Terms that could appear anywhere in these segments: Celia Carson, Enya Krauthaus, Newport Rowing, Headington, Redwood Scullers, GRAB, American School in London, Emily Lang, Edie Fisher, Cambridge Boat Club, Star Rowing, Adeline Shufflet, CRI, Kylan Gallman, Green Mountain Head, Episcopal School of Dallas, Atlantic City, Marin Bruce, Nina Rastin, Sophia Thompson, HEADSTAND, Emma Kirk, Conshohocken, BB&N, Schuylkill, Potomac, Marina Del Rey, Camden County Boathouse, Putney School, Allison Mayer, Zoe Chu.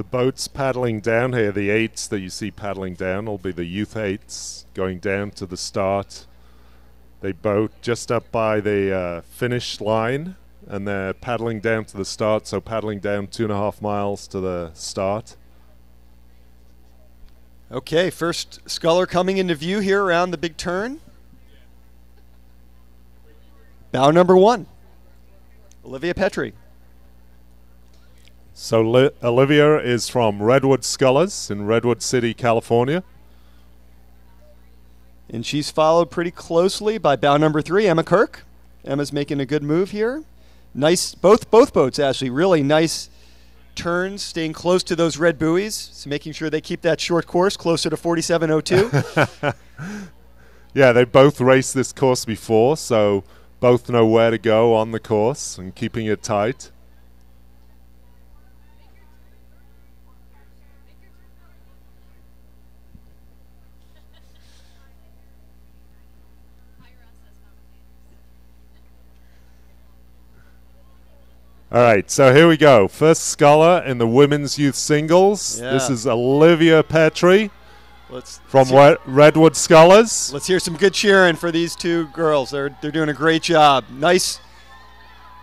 The boats paddling down here, the eights that you see paddling down, will be the youth eights going down to the start. They boat just up by the finish line, and they're paddling down to the start, so paddling down 2.5 miles to the start. Okay, first sculler coming into view here around the big turn. Bow number one, Olivia Petri. So Olivia is from Redwood Scullers in Redwood City, California. And she's followed pretty closely by bow number three, Emma Kirk. Emma's making a good move here. Nice, both boats actually, really nice turns, staying close to those red buoys, so making sure they keep that short course closer to 4702. Yeah, they both raced this course before, so both know where to go on the course and keeping it tight. All right, so here we go. First sculler in the women's youth singles. Yeah. This is Olivia Petri from Redwood Scullers. Let's hear some good cheering for these two girls. They're doing a great job. Nice,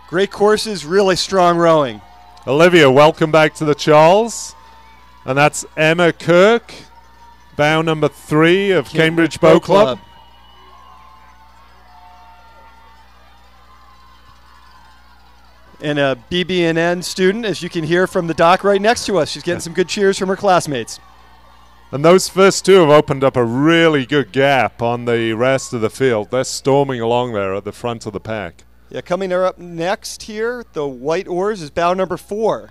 great courses, really strong rowing. Olivia, welcome back to the Charles. And that's Emma Kirk, bow number three of Cambridge Boat Club. And a BB&N student, as you can hear from the dock right next to us. She's getting some good cheers from her classmates. And those first two have opened up a really good gap on the rest of the field. They're storming along there at the front of the pack. Yeah, coming up next here, the white oars is bow number four.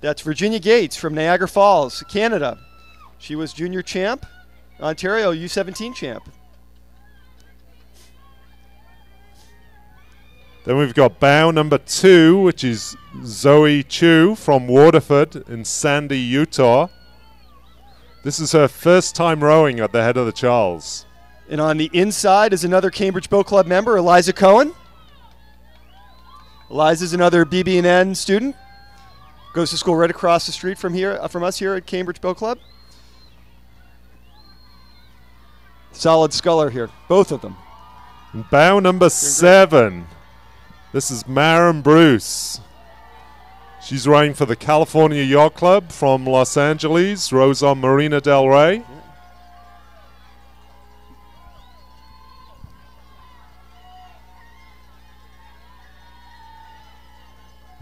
That's Virginia Gates from Niagara Falls, Canada. She was junior champ, Ontario U17 champ. Then we've got bow number two, which is Zoe Chu from Waterford in Sandy, Utah. This is her first time rowing at the head of the Charles. And on the inside is another Cambridge Boat Club member, Eliza Cohen. Eliza's another BB&N student. Goes to school right across the street from us here at Cambridge Boat Club. Solid sculler here, both of them. And bow number seven. This is Marin Bruce. She's rowing for the California Yacht Club from Los Angeles, rows on Marina Del Rey.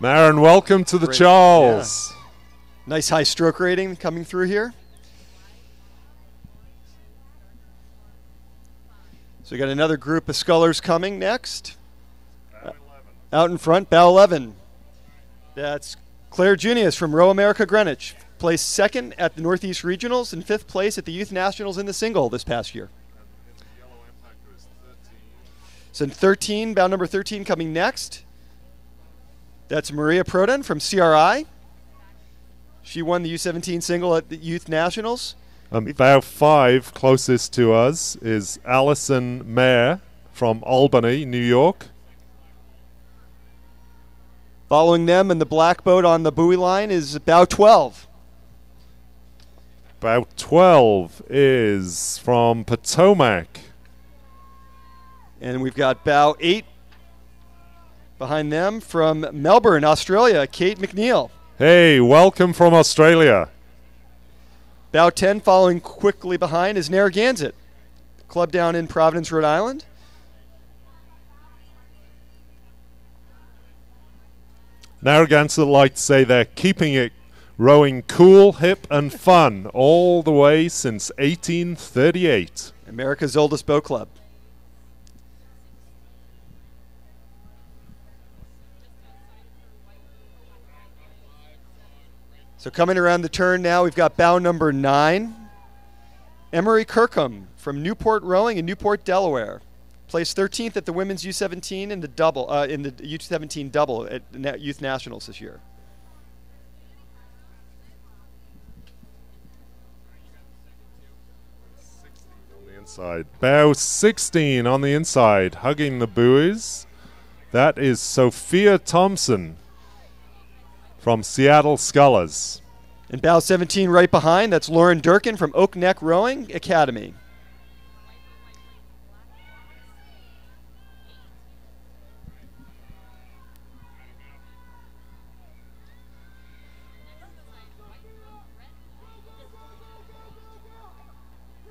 Marin, welcome to the Charles. Yeah. Nice high stroke rating coming through here. So we got another group of scullers coming next. Out in front, bow 11. That's Claire Junius from Row America Greenwich. Placed second at the Northeast Regionals and fifth place at the Youth Nationals in the single this past year. And the yellow impactor is 13. So in 13, bow number 13 coming next. That's Maria Proden from CRI. She won the U17 single at the Youth Nationals. Bow 5, closest to us, is Allison Mayer from Albany, New York. Following them in the black boat on the buoy line is bow 12. Bow 12 is from Potomac. And we've got bow 8 behind them from Melbourne, Australia, Kate McNeil. Hey, welcome from Australia. Bow 10 following quickly behind is Narragansett, the club down in Providence, Rhode Island. Narragansett like to say they're keeping it rowing cool, hip, and fun all the way since 1838. America's oldest boat club. So coming around the turn now, we've got bow number 9. Emery Kirkham from Newport Rowing in Newport, Delaware. Placed 13th at the women's U17 in the double, U17 double at Youth Nationals this year. On the inside, bow 16 on the inside, hugging the buoys. That is Sophia Thompson from Seattle Scullers. In bow 17 right behind, that's Lauren Durkin from Oak Neck Rowing Academy.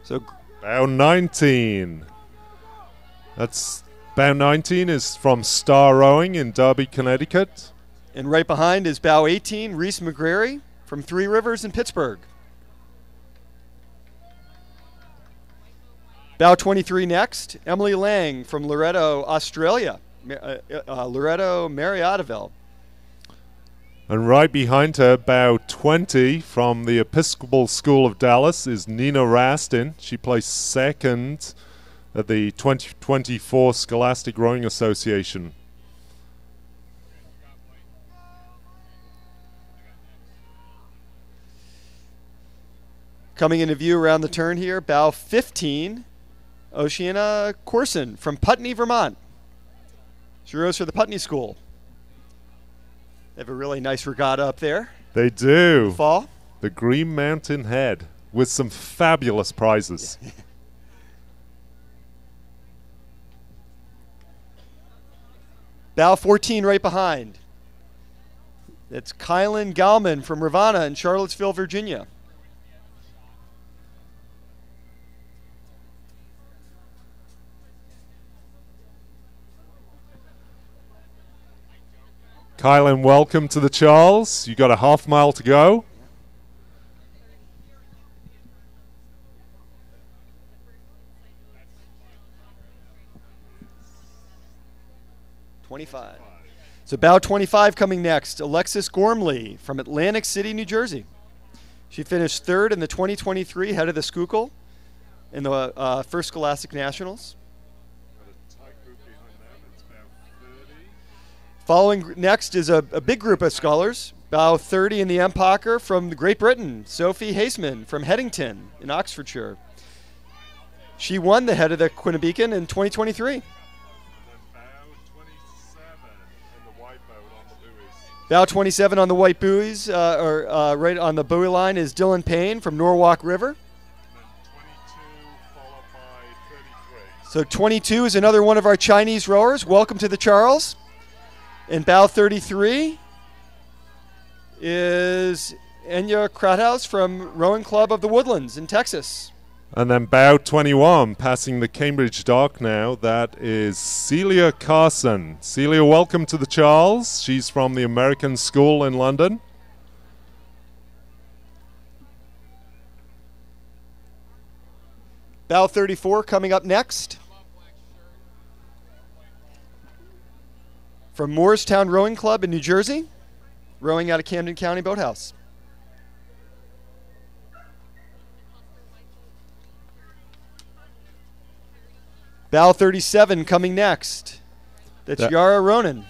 So bow 19. That's bow 19 is from Star Rowing in Derby, Connecticut. And right behind is bow 18, Reese McGreary from Three Rivers in Pittsburgh. Bow 23 next, Emily Lang from Loretto, Australia, Loretto Mariottaville. And right behind her, bow 20 from the Episcopal School of Dallas is Nina Rastin. She placed second at the 2024 Scholastic Rowing Association. Coming into view around the turn here, bow 15, Oceana Corson from Putney, Vermont. She rows for the Putney School. They have a really nice regatta up there. They do. Fall. The Green Mountain Head with some fabulous prizes. Bow 14 right behind. That's Kylan Gallman from Rivanna in Charlottesville, Virginia. Kylan, welcome to the Charles. You got a half mile to go. So bow 25 coming next. Alexis Gormley from Atlantic City, New Jersey. She finished third in the 2023 head of the Schuylkill in the first Scholastic Nationals. Following next is a big group of scholars. Bow 30 in the Empoker from Great Britain, Sophie Haseman from Headington in Oxfordshire. She won the head of the Quinnebecan in 2023. And bow 27 in the white boat on the buoys. Bow 27 on the white buoys, right on the buoy line, is Dylan Payne from Norwalk River. And then 22 followed by 33. So 22 is another one of our Chinese rowers. Welcome to the Charles. And bow 33 is Enya Krauthaus from Rowing Club of the Woodlands in Texas. And then bow 21, passing the Cambridge dock now, that is Celia Carson. Celia, welcome to the Charles. She's from the American School in London. Bow 34 coming up next. From Morristown Rowing Club in New Jersey, rowing out of Camden County Boathouse. Bow 37 coming next. That's Yara Ronan.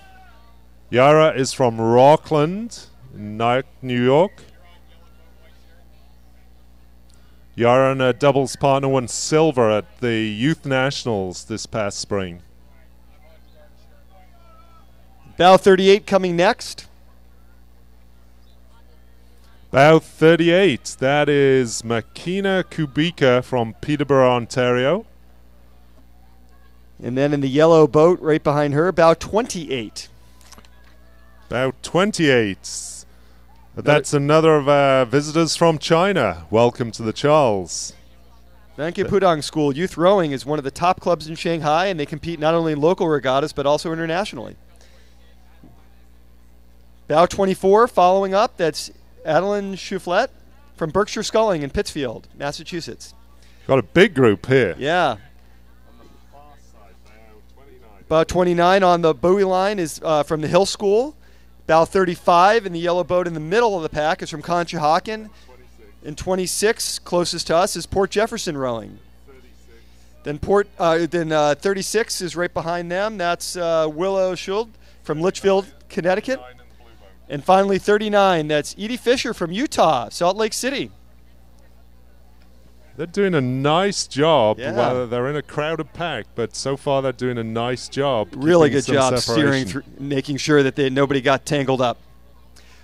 Yara is from Rockland, New York. Yara and her doubles partner won silver at the Youth Nationals this past spring. Bow 38 coming next. Bow 38, that is Makina Kubica from Peterborough, Ontario. And then in the yellow boat right behind her, bow 28. Bow 28. That's another of our visitors from China. Welcome to the Charles. Thank you, Pudong School. Youth Rowing is one of the top clubs in Shanghai, and they compete not only in local regattas but also internationally. Bow 24 following up, that's Adeline Shufflet from Berkshire Sculling in Pittsfield, Massachusetts. Got a big group here. Yeah. On the far side, bow 29. Bow 29 on the buoy line is from the Hill School. Bow 35 in the yellow boat in the middle of the pack is from Conshohocken. 26. And 26, closest to us, is Port Jefferson Rowing. 36. Then 36 is right behind them. That's Willow Schuld from Litchfield, Connecticut. And finally, 39, that's Edie Fisher from Utah, Salt Lake City. They're doing a nice job. Yeah. Well, they're in a crowded pack, but so far they're doing a nice job. Really good job steering, making sure that nobody got tangled up.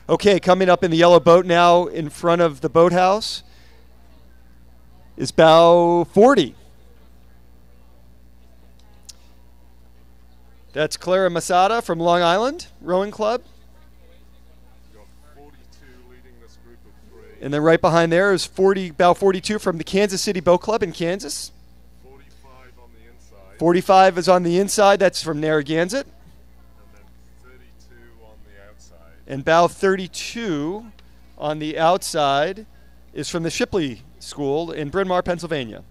Okay, coming up in the yellow boat now in front of the boathouse is bow 40. That's Clara Masada from Long Island Rowing Club. Got 42 leading this group of three. And then right behind there is bow 42 from the Kansas City Boat Club in Kansas. 45 on the inside. 45 is on the inside. That's from Narragansett. And then 32 on the outside. And bow 32 on the outside is from the Shipley School in Bryn Mawr, Pennsylvania.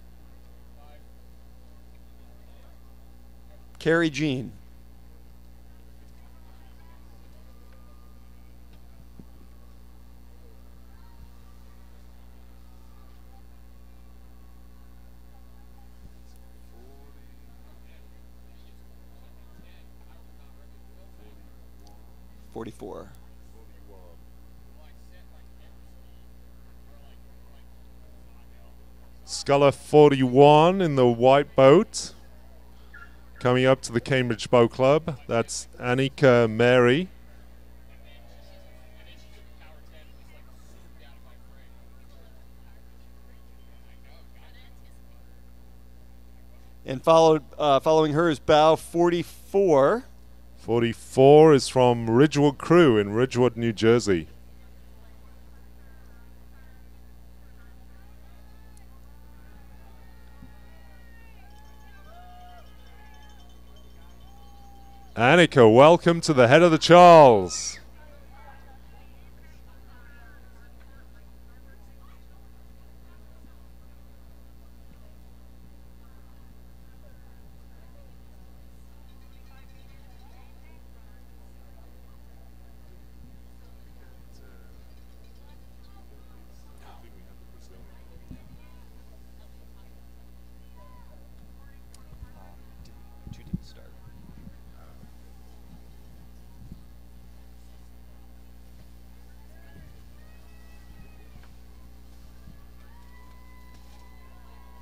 Carrie Jean. Sculler 41 in the white boat. Coming up to the Cambridge Boat Club, that's Anika Mary. And following her is bow 44. 44 is from Ridgewood Crew in Ridgewood, New Jersey. Anika, welcome to the head of the Charles.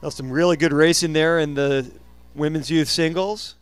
Some really good racing there in the women's youth singles.